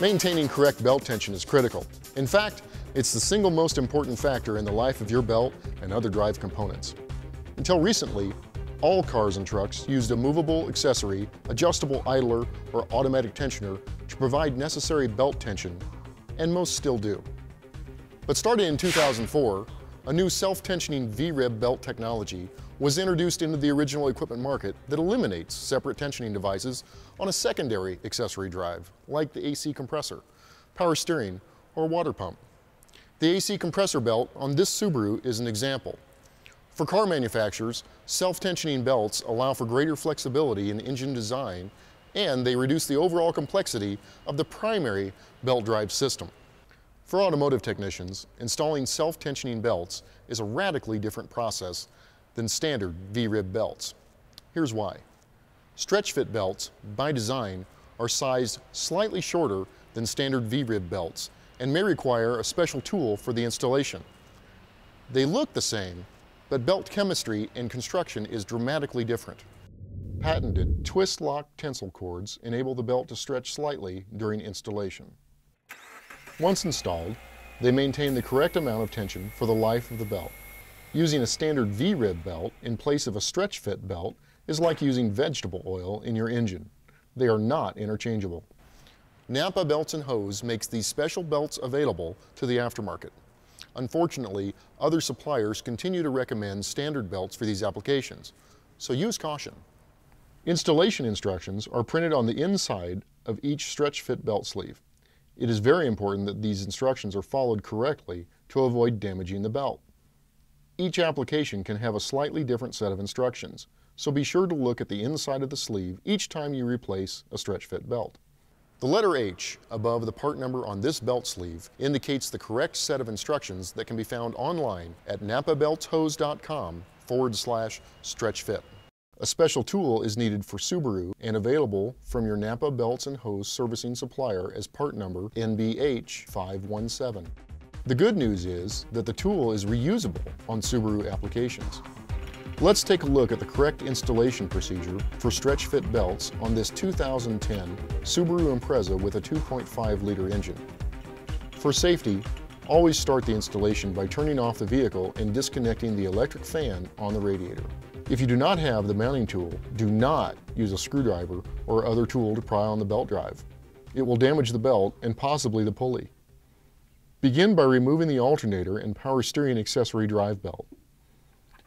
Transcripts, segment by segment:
Maintaining correct belt tension is critical. In fact, it's the single most important factor in the life of your belt and other drive components. Until recently, all cars and trucks used a movable accessory, adjustable idler, or automatic tensioner to provide necessary belt tension, and most still do. But starting in 2004, a new self-tensioning V-rib belt technology was introduced into the original equipment market that eliminates separate tensioning devices on a secondary accessory drive, like the AC compressor, power steering, or water pump. The AC compressor belt on this Subaru is an example. For car manufacturers, self-tensioning belts allow for greater flexibility in engine design, and they reduce the overall complexity of the primary belt drive system. For automotive technicians, installing self-tensioning belts is a radically different process than standard V-rib belts. Here's why. Stretch Fit belts, by design, are sized slightly shorter than standard V-rib belts and may require a special tool for the installation. They look the same, but belt chemistry and construction is dramatically different. Patented twist-lock tensile cords enable the belt to stretch slightly during installation. Once installed, they maintain the correct amount of tension for the life of the belt. Using a standard V-rib belt in place of a Stretch Fit belt is like using vegetable oil in your engine. They are not interchangeable. NAPA Belts and Hose makes these special belts available to the aftermarket. Unfortunately, other suppliers continue to recommend standard belts for these applications, so use caution. Installation instructions are printed on the inside of each Stretch Fit belt sleeve. It is very important that these instructions are followed correctly to avoid damaging the belt. Each application can have a slightly different set of instructions, so be sure to look at the inside of the sleeve each time you replace a Stretch Fit belt. The letter H above the part number on this belt sleeve indicates the correct set of instructions that can be found online at NapaBeltsHose.com/StretchFit. A special tool is needed for Subaru and available from your NAPA Belts and Hose servicing supplier as part number NBH517. The good news is that the tool is reusable on Subaru applications. Let's take a look at the correct installation procedure for Stretch Fit belts on this 2010 Subaru Impreza with a 2.5-liter engine. For safety, always start the installation by turning off the vehicle and disconnecting the electric fan on the radiator. If you do not have the mounting tool, do not use a screwdriver or other tool to pry on the belt drive. It will damage the belt and possibly the pulley. Begin by removing the alternator and power steering accessory drive belt.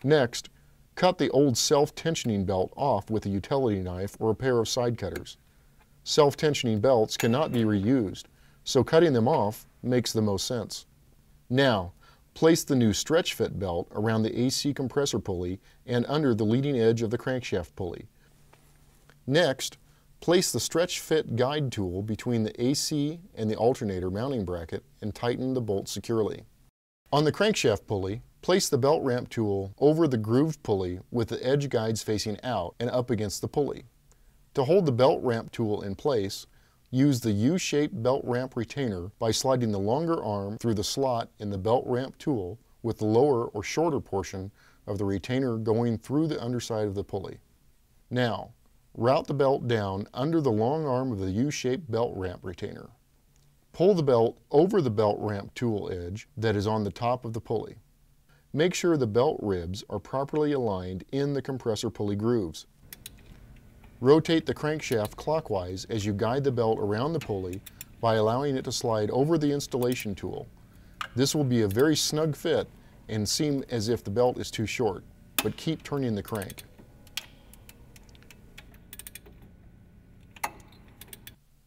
Next, cut the old self-tensioning belt off with a utility knife or a pair of side cutters. Self-tensioning belts cannot be reused, so cutting them off makes the most sense. Now, place the new Stretch Fit belt around the AC compressor pulley and under the leading edge of the crankshaft pulley. Next, place the Stretch Fit guide tool between the AC and the alternator mounting bracket and tighten the bolt securely. On the crankshaft pulley, place the belt ramp tool over the grooved pulley with the edge guides facing out and up against the pulley. To hold the belt ramp tool in place, use the U-shaped belt ramp retainer by sliding the longer arm through the slot in the belt ramp tool with the lower or shorter portion of the retainer going through the underside of the pulley. Now, route the belt down under the long arm of the U-shaped belt ramp retainer. Pull the belt over the belt ramp tool edge that is on the top of the pulley. Make sure the belt ribs are properly aligned in the compressor pulley grooves. Rotate the crankshaft clockwise as you guide the belt around the pulley by allowing it to slide over the installation tool. This will be a very snug fit and seem as if the belt is too short, but keep turning the crank.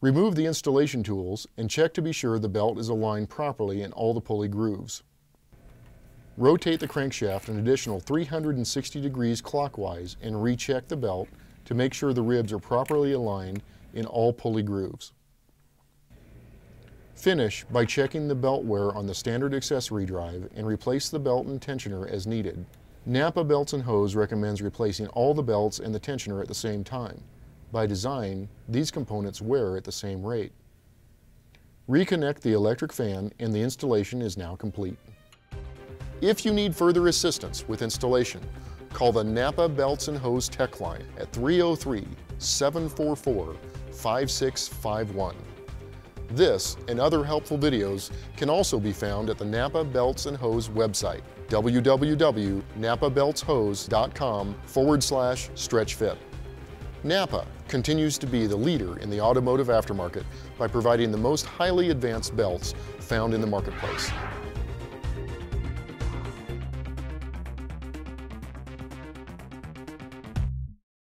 Remove the installation tools and check to be sure the belt is aligned properly in all the pulley grooves. Rotate the crankshaft an additional 360 degrees clockwise and recheck the belt to make sure the ribs are properly aligned in all pulley grooves. Finish by checking the belt wear on the standard accessory drive and replace the belt and tensioner as needed. NAPA Belts and Hose recommends replacing all the belts and the tensioner at the same time. By design, these components wear at the same rate. Reconnect the electric fan and the installation is now complete. If you need further assistance with installation, call the NAPA Belts and Hose Tech Line at 303-744-5651. This and other helpful videos can also be found at the Napa Belts and Hose website, www.NapaBeltsHose.com/stretchfit. NAPA continues to be the leader in the automotive aftermarket by providing the most highly advanced belts found in the marketplace.